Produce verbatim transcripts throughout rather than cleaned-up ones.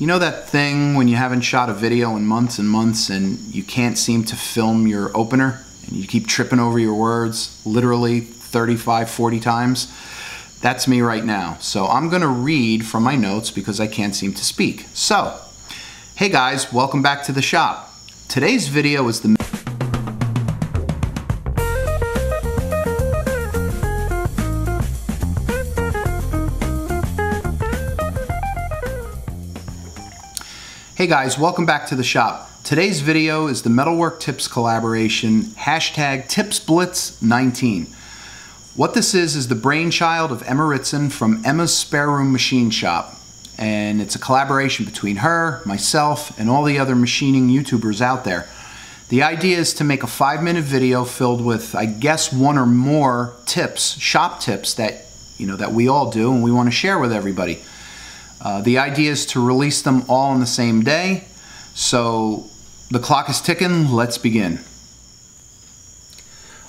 You know that thing when you haven't shot a video in months and months and you can't seem to film your opener and you keep tripping over your words literally thirty-five, forty times? That's me right now. So I'm gonna read from my notes because I can't seem to speak. So, hey guys, welcome back to the shop. Today's video is the Hey guys, welcome back to the shop. Today's video is the Metalwork Tips collaboration, hashtag Tips Blitz nineteen. What this is is the brainchild of Emma Ritzen from Emma's Spare Room Machine Shop. And it's a collaboration between her, myself, and all the other machining YouTubers out there. The idea is to make a five minute video filled with, I guess, one or more tips, shop tips that, you know, that we all do and we want to share with everybody. Uh, the idea is to release them all on the same day. So the clock is ticking, let's begin.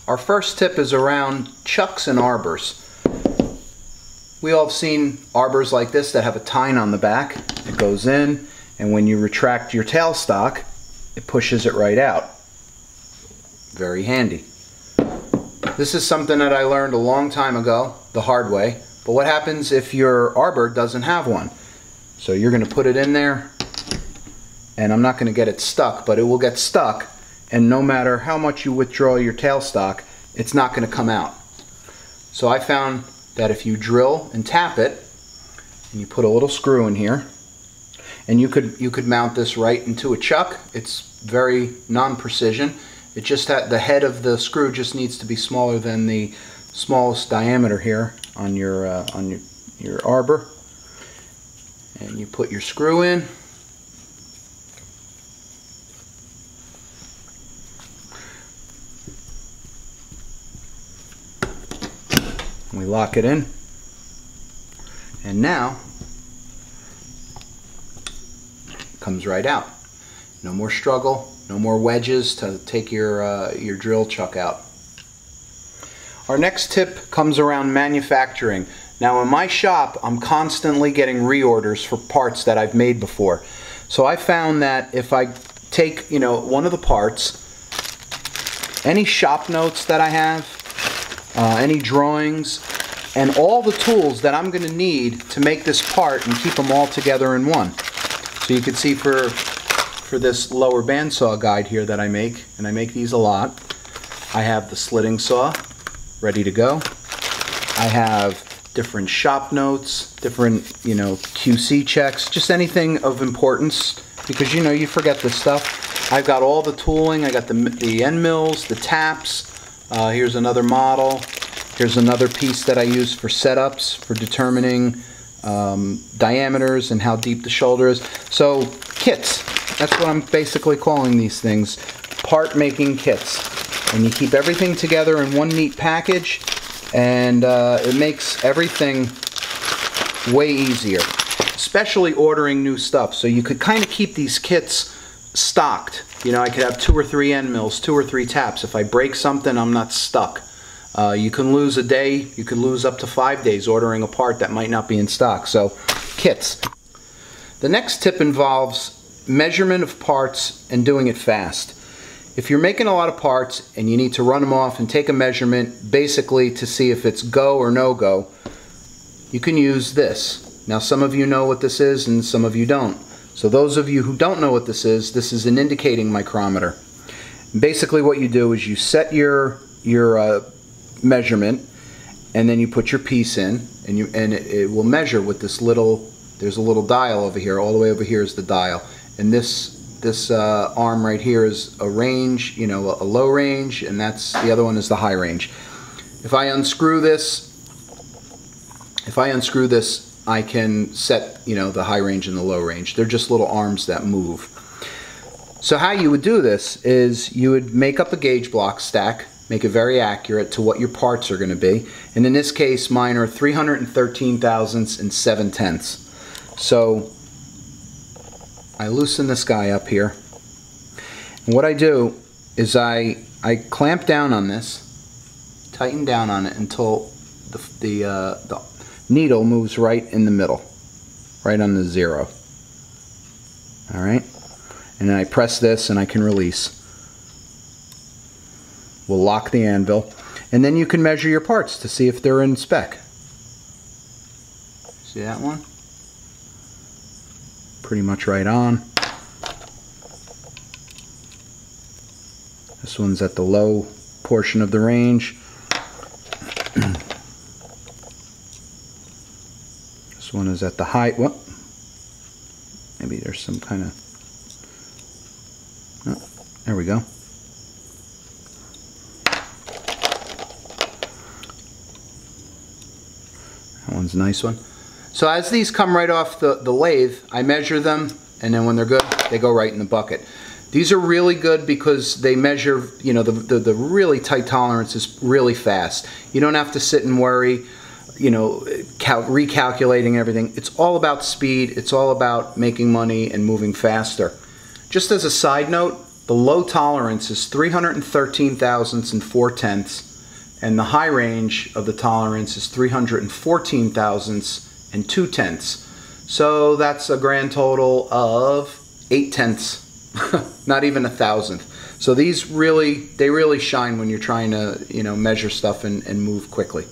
Our first tip is around chucks and arbors. We all have seen arbors like this that have a tine on the back. It goes in, and when you retract your tailstock, it pushes it right out. Very handy. This is something that I learned a long time ago, the hard way. But what happens if your arbor doesn't have one? So you're going to put it in there, and I'm not going to get it stuck, but it will get stuck, and no matter how much you withdraw your tailstock, it's not going to come out. So I found that if you drill and tap it, and you put a little screw in here, and you could you could mount this right into a chuck. It's very non-precision. It just that the head of the screw just needs to be smaller than the smallest diameter here on your uh, on your, your arbor, and you put your screw in, and we lock it in, and now it comes right out. No more struggle, no more wedges to take your uh, your drill chuck out. Our next tip comes around manufacturing. Now in my shop, I'm constantly getting reorders for parts that I've made before. So I found that if I take, you know, one of the parts, any shop notes that I have, uh, any drawings, and all the tools that I'm going to need to make this part and keep them all together in one. So you can see for, for this lower bandsaw guide here that I make, and I make these a lot, I have the slitting saw ready to go. I have different shop notes, different, you know, Q C checks, just anything of importance, because, you know, you forget this stuff. I've got all the tooling. I got the, the end mills, the taps. Uh, here's another model. Here's another piece that I use for setups, for determining um, diameters and how deep the shoulder is. So kits, that's what I'm basically calling these things, part making kits. And you keep everything together in one neat package, and uh, it makes everything way easier, especially ordering new stuff. So you could kind of keep these kits stocked. You know, I could have two or three end mills, two or three taps. If I break something, I'm not stuck. Uh, you can lose a day, you could lose up to five days ordering a part that might not be in stock. So, kits. The next tip involves measurement of parts and doing it fast. If you're making a lot of parts and you need to run them off and take a measurement basically to see if it's go or no go, you can use this. Now some of you know what this is and some of you don't. So those of you who don't know what this is, this is an indicating micrometer. Basically what you do is you set your your uh, measurement, and then you put your piece in, and you and it, it will measure with this little, there's a little dial over here, all the way over here is the dial, and this This uh, arm right here is a range, you know, a low range, and that's the other one is the high range. If I unscrew this, if I unscrew this, I can set, you know, the high range and the low range. They're just little arms that move. So how you would do this is you would make up a gauge block stack, make it very accurate to what your parts are going to be. And in this case, mine are three hundred thirteen thousandths and seven tenths. So I loosen this guy up here, and what I do is I, I clamp down on this, tighten down on it until the, the, uh, the needle moves right in the middle, right on the zero. all right? And then I press this and I can release. We'll lock the anvil. And then you can measure your parts to see if they're in spec. See that one? Pretty much right on. This one's at the low portion of the range. This one is at the high, whoop. Maybe there's some kind of, oh, there we go. That one's a nice one. So as these come right off the, the lathe, I measure them, and then when they're good, they go right in the bucket. These are really good because they measure, you know, the, the, the really tight tolerance is really fast. You don't have to sit and worry, you know, cal recalculating everything. It's all about speed. It's all about making money and moving faster. Just as a side note, the low tolerance is three hundred thirteen thousandths and four tenths. And the high range of the tolerance is three hundred fourteen thousandths and two tenths. So that's a grand total of eight tenths. Not even a thousandth. So these really, they really shine when you're trying to, you know, measure stuff and, and move quickly.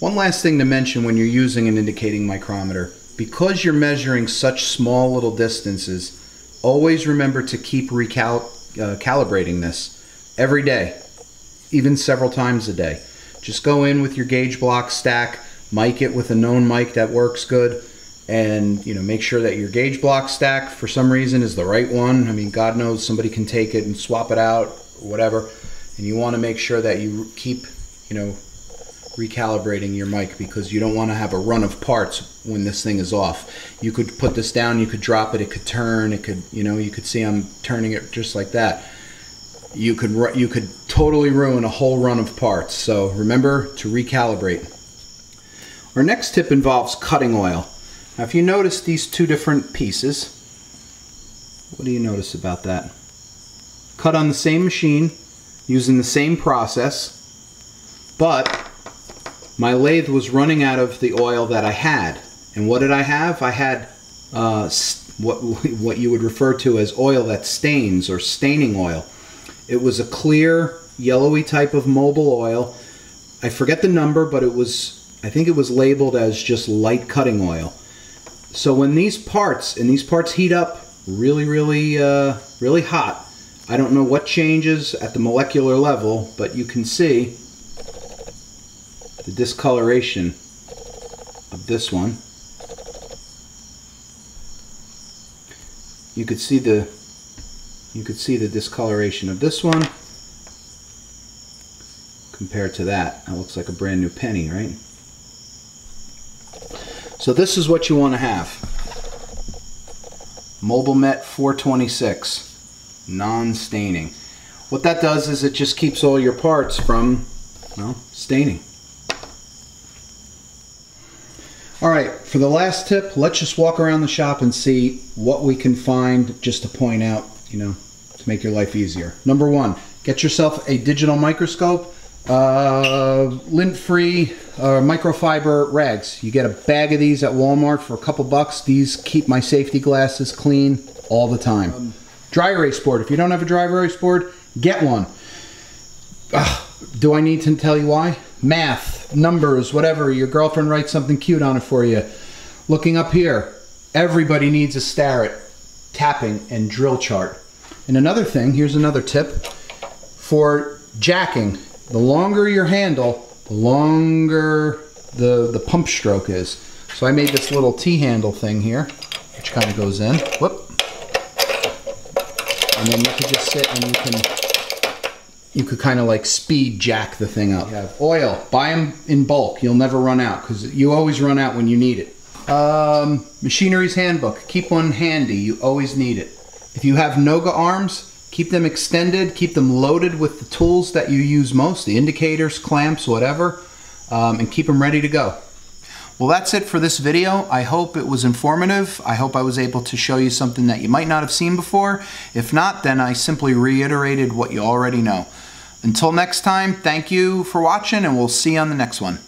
One last thing to mention when you're using an indicating micrometer, because you're measuring such small little distances, always remember to keep recal uh, calibrating this every day, even several times a day. Just go in with your gauge block stack, mic it with a known mic that works good, and you know, make sure that your gauge block stack for some reason is the right one. I mean, God knows somebody can take it and swap it out or whatever, and you want to make sure that you keep, you know, recalibrating your mic, because you don't want to have a run of parts when this thing is off. You could put this down, you could drop it, it could turn, it could, you know, you could see I'm turning it just like that. You could you could totally ruin a whole run of parts, so remember to recalibrate. Our next tip involves cutting oil. Now if you notice these two different pieces, what do you notice about that? Cut on the same machine, using the same process, but my lathe was running out of the oil that I had. And what did I have? I had uh, what, what you would refer to as oil that stains, or staining oil. It was a clear, yellowy type of mobile oil. I forget the number, but it was, I think it was labeled as just light cutting oil. So when these parts, and these parts heat up really, really, uh, really hot, I don't know what changes at the molecular level, but you can see the discoloration of this one. You could see the, you could see the discoloration of this one compared to that. That looks like a brand new penny, right? So this is what you want to have. Mobilmet four twenty-six, non-staining. What that does is it just keeps all your parts from, well, staining. All right, for the last tip, let's just walk around the shop and see what we can find, just to point out, you know, to make your life easier. Number one, get yourself a digital microscope. Uh, lint-free uh, microfiber rags. You get a bag of these at Walmart for a couple bucks. These keep my safety glasses clean all the time. Um, dry erase board. If you don't have a dry erase board, get one. Ugh, do I need to tell you why? Math, numbers, whatever. Your girlfriend writes something cute on it for you. Looking up here, everybody needs a Starrett tapping and drill chart. And another thing, here's another tip for jacking. The longer your handle, the longer the, the pump stroke is. So I made this little T-handle thing here, which kind of goes in. Whoop. And then you can just sit and you can, you could kind of like speed jack the thing up. You have oil, buy them in bulk. You'll never run out, because you always run out when you need it. Um, machinery's handbook, keep one handy. You always need it. If you have Noga arms, keep them extended, keep them loaded with the tools that you use most, the indicators, clamps, whatever, um, and keep them ready to go. Well, that's it for this video. I hope it was informative. I hope I was able to show you something that you might not have seen before. If not, then I simply reiterated what you already know. Until next time, thank you for watching, and we'll see you on the next one.